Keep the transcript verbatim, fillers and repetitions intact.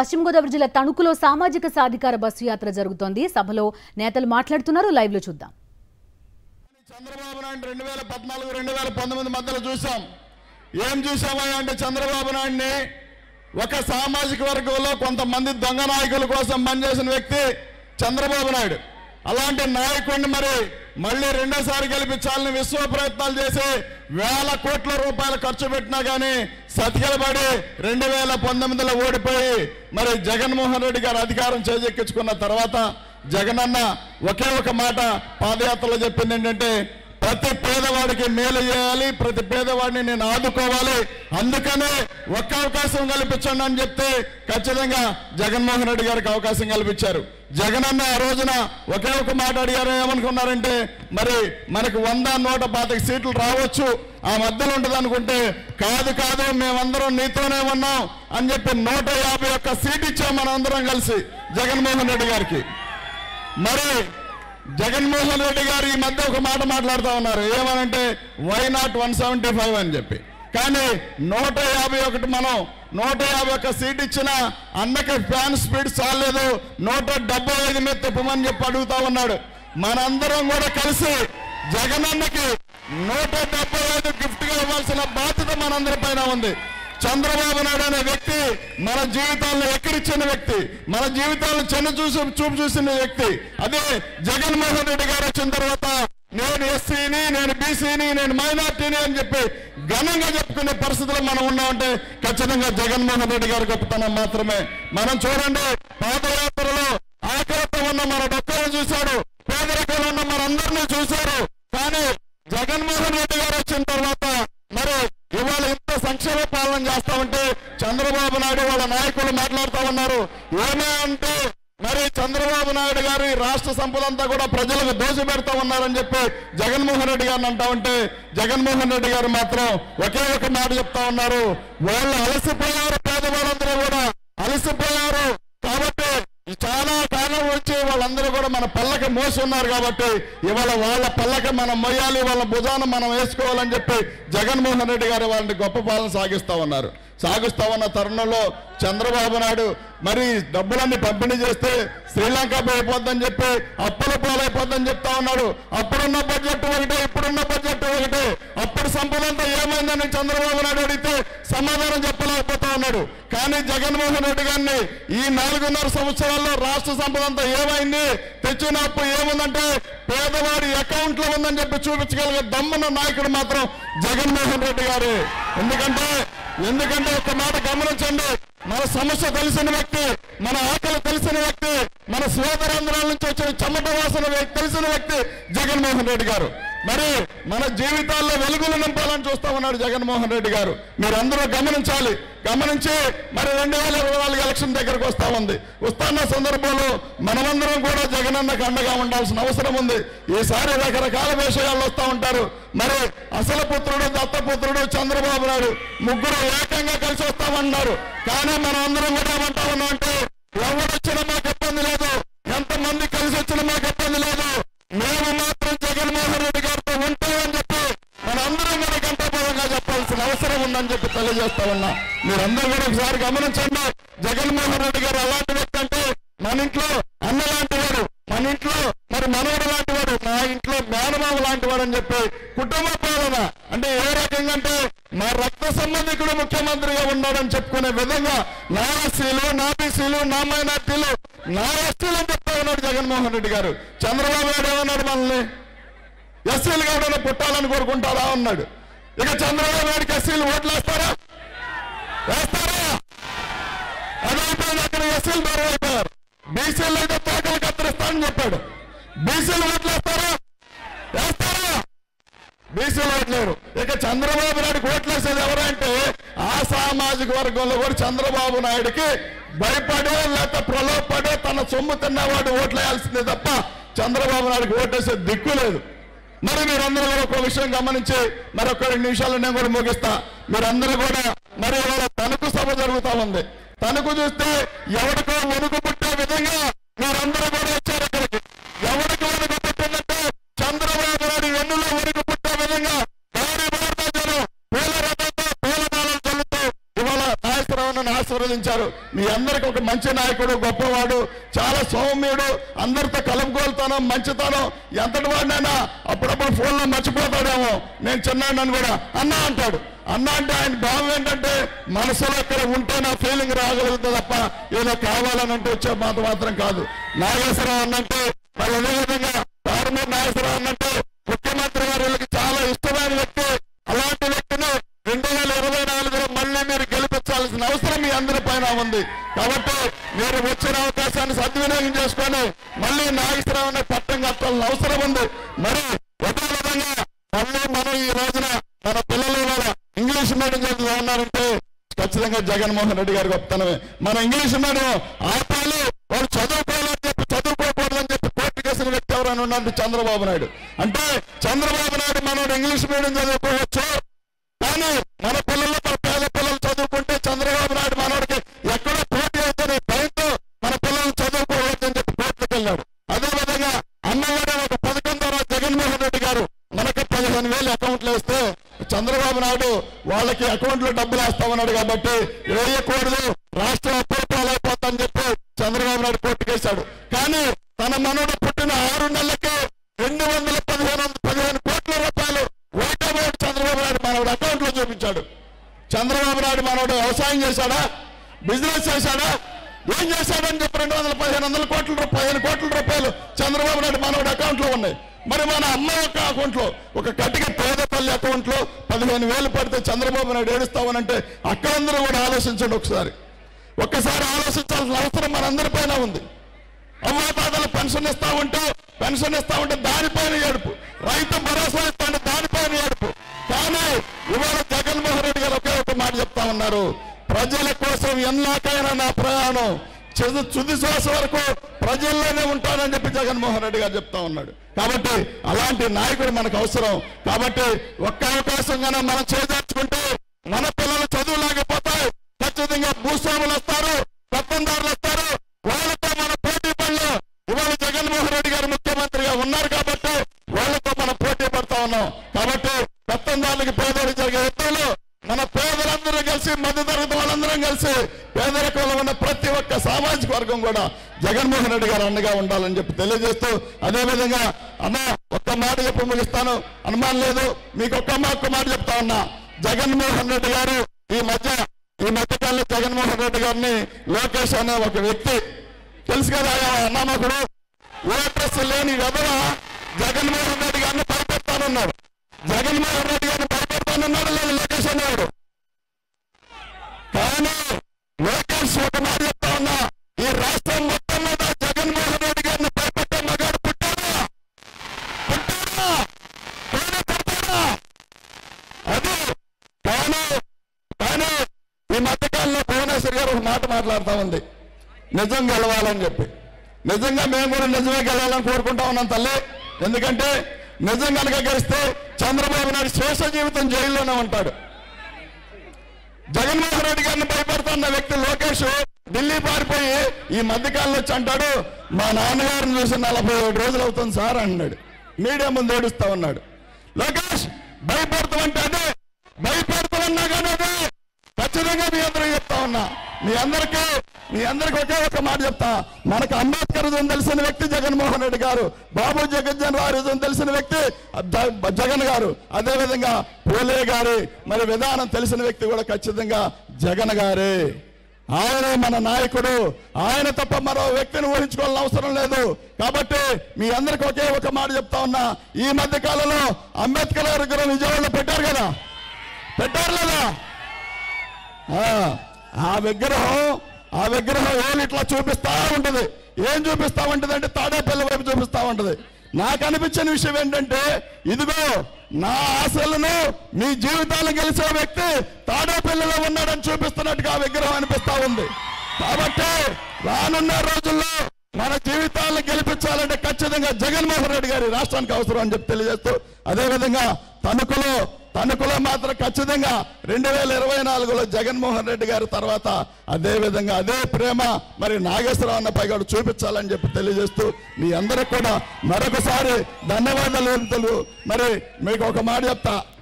पश्चिम गोदावरी जिला तणुकुलो सामाजिक साधिकार बस यात्रा जरुगुतोंदी। सभलो नेतलु माट्लाडुतुन्नारु, लाइव लो चूद्दाम। चंद्रबाबु नायडू రెండు వేల పద్నాలుగు రెండు వేల పంతొమ్మిది మధ్యలో చూసాం। ఏం చూసామయ్య అంటే చంద్రబాబు నాయన్ని ఒక సామాజిక వర్గంలో కొంతమంది దొంగ నాయకుల కోసం పని చేసిన వ్యక్తి చంద్రబాబు నాయుడు। అలాంటి నాయకుడిని మరి మళ్ళీ రెండోసారి గెలిపించాలని విశ్వ ప్రయత్నాలు చేసి వేల కోట్ల రూపాయలు ఖర్చు పెట్టినా గానీ సతికిలబడి రెండు వేల పంతొమ్మిదిలో ఓడిపోయి మరి జగన్మోహన్ రెడ్డి గారు అధికారం చేజెక్కించుకున్న తర్వాత జగనన్న ఒకే ఒక మాట పాదయాత్రలో చెప్పింది ఏంటంటే, ప్రతి పేదవాడికి మేలు చేయాలి, ప్రతి పేదవాడిని నేను ఆదుకోవాలి, అందుకనే ఒక్క అవకాశం కల్పించండి అని చెప్తే ఖచ్చితంగా జగన్మోహన్ రెడ్డి గారికి అవకాశం కల్పించారు। జగనన్న ఆ రోజున ఒకే ఒక మాట అడిగారు, ఏమనుకున్నారంటే మరి మనకు వంద నూట పాతిక సీట్లు రావచ్చు, ఆ మధ్యలో ఉంటుంది అనుకుంటే కాదు కాదు మేమందరం నీతోనే ఉన్నాం అని చెప్పి నూట యాభై ఒక్క సీట్ ఇచ్చాం మనందరం కలిసి జగన్మోహన్ రెడ్డి గారికి। మరి జగన్మోహన్ రెడ్డి గారు ఈ మధ్య ఒక మాట మాట్లాడుతూ ఉన్నారు, ఏమనంటే why not one seventy five అని చెప్పి, కానీ నూట యాభై ఒకటి మనం నూట యాభై ఒక్క సీట్ ఇచ్చిన అన్నకి ఫ్యాన్ స్పీడ్ చాలేదు, నూట డెబ్బై ఐదు మీద తిప్పమని చెప్పి అడుగుతా ఉన్నాడు। మనందరం కూడా కలిసి జగనన్నకి నూట డెబ్బై ఐదు గిఫ్ట్ గా ఇవ్వాల్సిన బాధ్యత మనందరి పైన ఉంది। చంద్రబాబు నాయుడు అనే వ్యక్తి మన జీవితాలను ఎక్కడిచ్చిన వ్యక్తి, మన జీవితాలను చిన్న చూసి చూపు చూసిన వ్యక్తి। అదే జగన్మోహన్ రెడ్డి గారు వచ్చిన తర్వాత నేను ఎస్సీని, నేను బీసీని, నేను మైనార్టీని అని చెప్పి ఘనంగా చెప్పుకునే పరిస్థితుల్లో మనం ఉన్నామంటే ఖచ్చితంగా జగన్మోహన్ రెడ్డి గారు గొప్పతనం మాత్రమే। మనం చూడండి, పాదయాత్రలో ఆకలితో ఉన్న మన డబ్బులు చూశాడు, పేదరికంలో ఉన్న మనందరినీ చూశారు, కానీ జగన్మోహన్ రెడ్డి గారు వచ్చిన తర్వాత మరి ఇవాళ ఇంత సంక్షేమ పాలన చేస్తామంటే చంద్రబాబు నాయుడు వాళ్ళ నాయకులు మాట్లాడుతూ ఉన్నారు ఏమంటే మరి చంద్రబాబు నాయుడు గారు ఈ రాష్ట్ర సంపదంతా కూడా ప్రజలకు దోచిపెడతా ఉన్నారని చెప్పి జగన్మోహన్ రెడ్డి గారిని అంటామంటే జగన్మోహన్ రెడ్డి గారు మాత్రం ఒకే ఒక మాట చెప్తా ఉన్నారు, వాళ్ళు అలసిపోయారు, పేదవాళ్ళందరూ కూడా అలసిపోయారు, కాబట్టి చాలా కాలం వచ్చి వాళ్ళందరూ కూడా మన పల్లకి మోసి ఉన్నారు, కాబట్టి ఇవాళ వాళ్ళ పల్లకి మనం మొయ్యాలి, వాళ్ళ భుజాన మనం వేసుకోవాలని చెప్పి జగన్మోహన్ రెడ్డి గారు వాళ్ళని గొప్ప పాలన సాగిస్తూ ఉన్నారు। సాగుస్తూ ఉన్న తరుణంలో చంద్రబాబు నాయుడు మరి డబ్బులన్నీ పంపిణీ చేస్తే శ్రీలంక పోయిపోద్దని చెప్పి అప్పుల పాలైపోద్దని చెప్తా ఉన్నాడు। అప్పుడున్న బడ్జెట్ ఒకటే, ఇప్పుడున్న బడ్జెట్ ఒకటే, అప్పుడు సంపదంతా ఏమైందని చంద్రబాబు నాయుడు అడిగితే సమాధానం చెప్పలేకపోతా ఉన్నాడు। కానీ జగన్మోహన్ రెడ్డి గారిని ఈ నాలుగున్నర సంవత్సరాల్లో రాష్ట్ర సంపదంతా ఏమైంది, తెచ్చిన అప్పు ఏముందంటే పేదవాడి అకౌంట్ లో ఉందని చెప్పి చూపించగలిగే దమ్మున్న నాయకుడు మాత్రం జగన్మోహన్ రెడ్డి గారే। ఎందుకంటే ఎందుకంటే ఒక మాట గమనించండి, మన సమస్య తెలిసిన వ్యక్తి, మన ఆకలి తెలిసిన వ్యక్తి, మన సోదరాంధ్రాల నుంచి వచ్చిన చెమట వాసన తెలిసిన వ్యక్తి జగన్మోహన్ రెడ్డి గారు। మరి మన జీవితాల్లో వెలుగులు నింపాలని చూస్తా ఉన్నాడు జగన్మోహన్ రెడ్డి గారు। మీరందరూ గమనించాలి, గమనించి మరి రెండు వేల ఇరవై నాలుగు ఎలక్షన్ దగ్గరకు వస్తా ఉంది, వస్తున్న సందర్భంలో మనమందరం కూడా జగనన్నకు అండగా ఉండాల్సిన అవసరం ఉంది। ఈసారి రకరకాల విషయాలు వస్తూ ఉంటారు, మరి అసలు పుత్రుడు, దత్తపుత్రుడు, చంద్రబాబు నాయుడు ముగ్గురు ఏకంగా కలిసి వస్తామన్నారు, కానీ మనం అందరం కూడా ఏమంటా ఉన్నాం అంటే ఎవరు వచ్చినా మాకు ఇబ్బంది లేదు, ఎంతమంది కలిసి వచ్చినా మాకు ఇబ్బంది లేదు, మేము మాత్రం జగన్మోహన్ రెడ్డి గారితో ఉంటామని చెప్పి మనందరం కూడా గంటపదంగా చెప్పాల్సిన అవసరం ఉందని చెప్పి తెలియజేస్తా ఉన్నా। మీరందరూ కూడా ఒకసారి గమనించండి, జగన్మోహన్ రెడ్డి గారు అలాంటి వ్యక్తి అంటే మన ఇంట్లో అన్న లాంటి వాడు, మన ఇంట్లో మరి మనవడు లాంటి వాడు, నా ఇంట్లో మేనమామ లాంటి వాడు అని చెప్పి కుటుంబ పాలన అంటే ఏ రకంగా అంటే మా రక్త సంబంధికుడు ముఖ్యమంత్రిగా ఉన్నాడని చెప్పుకునే విధంగా నా ఎస్సీలు, నా బీసీలు, నా మైనార్టీలు, నా ఎస్టీలు అని చెప్తా ఉన్నాడు జగన్మోహన్ రెడ్డి గారు। చంద్రబాబు నాయుడు ఏమన్నాడు, మనల్ని ఎస్సీలు కావడం పుట్టాలని కోరుకుంటారా అన్నాడు। ఇక చంద్రబాబు నాయుడికి ఎస్సీలు ఓట్లు వేస్తారా వేస్తారా అదైపోయింది, అక్కడ ఎస్సీలు దూరం అయిపోయారు, బీసీలు అయితే తోటలు కత్తిరిస్తానని చెప్పాడు, బీసీలు ఓట్లు వేస్తారా వేస్తారా బీసీలు ఓట్లేరు। ఇక చంద్రబాబు నాయుడుకి ఓట్లేసేది ఎవరంటే ఆ సామాజిక వర్గంలో కూడా చంద్రబాబు నాయుడికి భయపడే లేక ప్రలోభపడే తన సొమ్ము తిన్నవాడు ఓట్లేయాల్సిందే తప్ప చంద్రబాబు నాయుడికి ఓట్లేసే దిక్కు లేదు। మరి మీరందరూ కూడా ఒక విషయం గమనించి మరొక రెండు నిమిషాలు నేను కూడా ముగిస్తా। మీరందరూ కూడా మరి ఇవాళ తణుకు సభ జరుగుతా ఉంది, తణుకు చూస్తే ఎవరికో వణుకు పుట్టే విధంగా మీరందరూ కూడా వచ్చారు ఇక్కడికి। ఎవరికి వణుకు పుట్టిందంటే చంద్రబాబు నాయుడు వెన్నులో వణుకు పుట్టే విధంగా ఆశీర్వదించారు। మీ అందరికి ఒక మంచి నాయకుడు గొప్పవాడు చాలా సౌమ్యుడు అందరితో కలవగోల్తాను మంచితాను ఎంతటి వాడినైనా అప్పుడప్పుడు ఫోన్ లో మర్చిపోతాడేమో నేను చిన్నానని కూడా అన్న అంటాడు అన్న అంటే ఆయన భావం ఏంటంటే మనసులో ఇక్కడ ఉంటే నా ఫీలింగ్ రాగలుగుతా తప్ప ఏదో కావాలని అంటే వచ్చే మాట మాత్రం కాదు. నాగేశ్వరరావు అన్నంటే మరి అదే విధంగా తారుమూరు నాగేశ్వరరావు అన్నంటే ముఖ్యమంత్రి గారు వీళ్ళకి చాలా ఇష్టమైన వ్యక్తి. అలాంటి వ్యక్తిని రెండు వేల ఇరవై నాలుగులో మళ్ళీ మీరు గెలిపించాల్సిన అవసరం మీ అందరి పైన ఉంది కాబట్టి మీరు వచ్చిన అవకాశాన్ని సద్వినియోగం చేసుకొని మళ్ళీ నాగేశ్వరరావు అనే పట్టం కట్టాల్సిన అవసరం ఉంది. మరి అదే విధంగా మళ్ళీ మనం ఈ రోజున మన పిల్లలు కూడా ఇంగ్లీష్ మీడియం చదువుతూ ఉన్నారంటే ఖచ్చితంగా జగన్మోహన్ రెడ్డి గారు గొప్పతనమే. మన ఇంగ్లీష్ మీడియం ఆపాలి వాడు చదువుకోవాలని చెప్పి చదువుకోకూడదని చెప్పి పోటీ చేసిన వ్యక్తి ఎవరైనా ఉన్నారంటే చంద్రబాబు నాయుడు. అంటే చంద్రబాబు నాయుడు మనం ఇంగ్లీష్ మీడియం చదువుకోవచ్చు కానీ మన పిల్లలు మన పేద పిల్లలు చదువుకుంటే చంద్రబాబు నాయుడు మనోడికి ఎక్కడో పోటీ అవుతుంది భయంతో మన పిల్లలు చదువుకోవద్దని చెప్పి పోటీకి వెళ్ళాడు. అదేవిధంగా అమ్మఒడి ఒక పథకం ద్వారా జగన్మోహన్ రెడ్డి గారు మనకి పదిహేను వేలు అకౌంట్లు వేస్తే చంద్రబాబు నాయుడు వాళ్ళకి అకౌంట్లో డబ్బులు వేస్తామన్నాడు కాబట్టి వేయకూడదు రాష్ట్రం అప్పులు పాలైపోతామని చెప్పి చంద్రబాబు నాయుడు పోటీకేశాడు. కానీ తన మనోడు పుట్టిన ఆరు నెలలకే రెండు వందల పదిహేను పదిహేను కోట్ల రూపాయలు ఓటమోడు చంద్రబాబు నాయుడు మనోడు అకౌంట్లో చూపించాడు. చంద్రబాబు నాయుడు మనోడు వ్యవసాయం చేశాడా బిజినెస్ చేశాడా ఏం చేశాడని చెప్పి రెండు వందల పదిహేను వందల కోట్ల రూపాయలు కోట్ల రూపాయలు చంద్రబాబు నాయుడు మనోడు అకౌంట్లో ఉన్నాయి. మరి మన అమ్మ యొక్క అకౌంట్లో ఒక కటిక పేద తల్లి అకౌంట్లో పదిహేను వేలు పడితే చంద్రబాబు నాయుడు ఏడుస్తామనంటే అక్కడందరూ కూడా ఆలోచించండి. ఒకసారి ఒక్కసారి ఆలోచించాల్సిన అవసరం మనందరిపైన ఉంది. అమ్మాతాతలు పెన్షన్ ఇస్తా ఉంటే పెన్షన్ ఇస్తా ఉంటే దానిపైన ఏడుపు, రైతు భరోసా ఇస్తా ఉంటే దానిపైన ఏడుపు. కానీ ఇవాళ జగన్మోహన్ రెడ్డి గారు ఒకే ఒక మాట చెప్తా ఉన్నారు, ప్రజల కోసం ఎన్నాకైనా నా ప్రయాణం చెదు తుది శ్వాస వరకు ప్రజల్లోనే ఉంటానని చెప్పి జగన్మోహన్ రెడ్డి గారు చెప్తా ఉన్నాడు. కాబట్టి అలాంటి నాయకుడు మనకు అవసరం. కాబట్టి ఒక్క అవకాశంగానే మనం చేదార్చుకుంటే మన పిల్లలు చదువు లేకపోతాయి, ఖచ్చితంగా భూస్వాములు వస్తారు, రత్తందారులు వస్తారు, వాళ్ళతో మన పోటీ పనులు. ఇవాళ జగన్మోహన్ రెడ్డి గారు ముఖ్యమంత్రిగా ఉన్నారు కాబట్టి వాళ్ళతో మనం పోటీ పడతా ఉన్నాం. కాబట్టి రత్తందారులకి పేదలు జరిగే వ్యక్తులు మన పేదలందరూ కలిసి మధ్యతరగతి వాళ్ళందరం కలిసి పేదరికంలో ఉన్న ప్రతి ఒక్క సామాజిక వర్గం కూడా జగన్మోహన్ రెడ్డి గారు అండగా ఉండాలని చెప్పి తెలియజేస్తూ అదేవిధంగా అన్న ఒక్క మాట చెప్పి ముగిస్తాను. అనుమానం లేదు మీకు ఒక్క మాట మాట చెప్తా ఉన్నా, జగన్మోహన్ రెడ్డి గారు ఈ మధ్య ఈ మధ్యకాలంలో జగన్మోహన్ రెడ్డి గారిని లోకేష్ అనే ఒక వ్యక్తి తెలుసు కదా అన్నామకుడు ఓట్రెస్ లేని వెదవ జగన్మోహన్ రెడ్డి గారిని భయపెడతానన్నాడు. జగన్మోహన్ రెడ్డి గారిని భయపెడతానన్నాడు లేదు లోకేష్ అన్నాడు. కానీ లోకేష్ ఒక మాట చెప్తా ఉన్నా, ఈ రాష్ట్రం మొత్తం మీద జగన్మోహన్ రెడ్డి గారిని భయపెట్టే మగాడు పుట్టాడా పుట్టాడా కానీ పుట్టాడా అది కానీ కానీ ఈ మధ్యకాలంలో భువనేశ్వర్ గారు ఒక మాట మాట్లాడుతూ ఉంది, నిజం గెలవాలని చెప్పి. నిజంగా మేము కూడా నిజమే గెలవాలని కోరుకుంటా ఉన్నాం తల్లి. ఎందుకంటే నిజం కనుక గెలిస్తే చంద్రబాబు నాయుడు శేష జీవితం జైల్లోనే ఉంటాడు. జగన్మోహన్ రెడ్డి గారిని భయపడుతున్న వ్యక్తి లోకేష్ ఢిల్లీ పారిపోయి ఈ మధ్యకాలంలో వచ్చి అంటాడు, మా నాన్నగారిని చూసి నలభై ఏడు రోజులు అవుతుంది సార్ అన్నాడు, మీడియా ముందు ఏడుస్తా ఉన్నాడు. లోకేష్ భయపడతామంటే అదే, భయపడతామన్నా కానీ అదే. ఖచ్చితంగా మీ అందరూ చెప్తా ఉన్నా, మీ అందరికీ మీ అందరికి ఒకే ఒక మాట చెప్తా, మనకు అంబేద్కర్ యుద్ధం తెలిసిన వ్యక్తి జగన్మోహన్ రెడ్డి గారు, బాబు జగజ్జన్ రావు యుద్ధం తెలిసిన వ్యక్తి జగన్ గారు, అదేవిధంగా పూలే గారి మరి విధానం తెలిసిన వ్యక్తి కూడా ఖచ్చితంగా జగన్ గారే. ఆయనే మన నాయకుడు, ఆయన తప్ప మరో వ్యక్తిని ఊహించుకోవాలని అవసరం లేదు. కాబట్టి మీ అందరికి ఒకే ఒక మాట చెప్తా ఉన్నా, ఈ మధ్య కాలంలో అంబేద్కర్ గారి విగ్రహం విజయవాడలో పెట్టారు కదా, పెట్టారు లేదా? ఆ విగ్రహం ఆ విగ్రహం ఏమి ఇట్లా చూపిస్తా ఉంటుంది, ఏం చూపిస్తా ఉంటుంది అంటే తాడేపల్లి వైపు చూపిస్తా ఉంటుంది. నాకు అనిపించిన విషయం ఏంటంటే ఇదిగో నా ఆశలను మీ జీవితాలు గెలిచే వ్యక్తి తాడేపల్లిలో ఉన్నాడని చూపిస్తున్నట్టుగా ఆ విగ్రహం అనిపిస్తా ఉంది. కాబట్టి రానున్న రోజుల్లో మన జీవితాలను గెలిపించాలంటే ఖచ్చితంగా జగన్మోహన్ రెడ్డి గారి రాష్ట్రానికి అవసరం అని చెప్పి తెలియజేస్తూ అదేవిధంగా తణుకులో తణుకులో మాత్రం ఖచ్చితంగా రెండు వేల ఇరవై నాలుగులో జగన్మోహన్ రెడ్డి గారి తర్వాత అదేవిధంగా అదే ప్రేమ మరి నాగేశ్వరరావు అన్నపై కూడా చూపించాలని చెప్పి తెలియజేస్తూ మీ అందరికి కూడా మరొకసారి ధన్యవాదాలు. మరి మీకు ఒక మాట చెప్తా,